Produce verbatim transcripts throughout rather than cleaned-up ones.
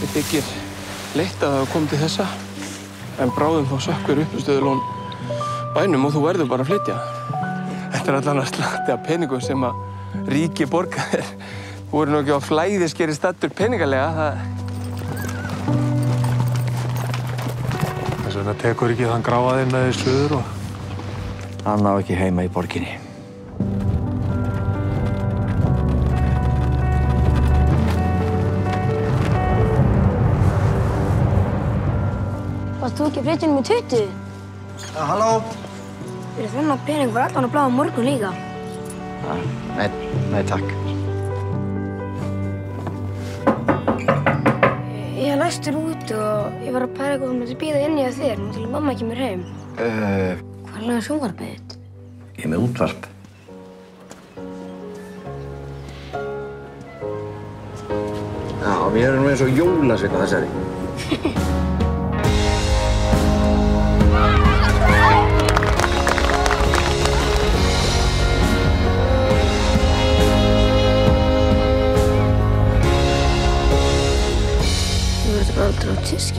Ég þykir leitt að það kom til þessa, en bráðum þá sökkver uppistöðulón bænum og þú verður bara að flytja. Þetta er allan að slatti af peningum sem að ríki borga þér. Þú voru nú ekki á flæðiskeri staddur peningalega, það... Þannig að tekur ekki þann gráðinn að þið suður og... Hann ná ekki heima í borginni. Varst þú ekki flytjunum í tuttugu? Já, halló. Fyrir þennan pening var allan að bláða morgun líka. Nei, nei, takk. Ég læstur út og ég var að pæra eitthvað sem myndi býða inni af þér, nú til að mamma kemur heim. Uh, Hvað lagar sjónvarpið þitt? Ég er með útvarp. Já, við erum eins og jólasveinn á þessari.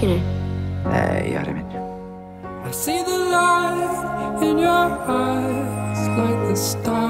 Nei, Jari minn. I see the light in your eyes like the stars.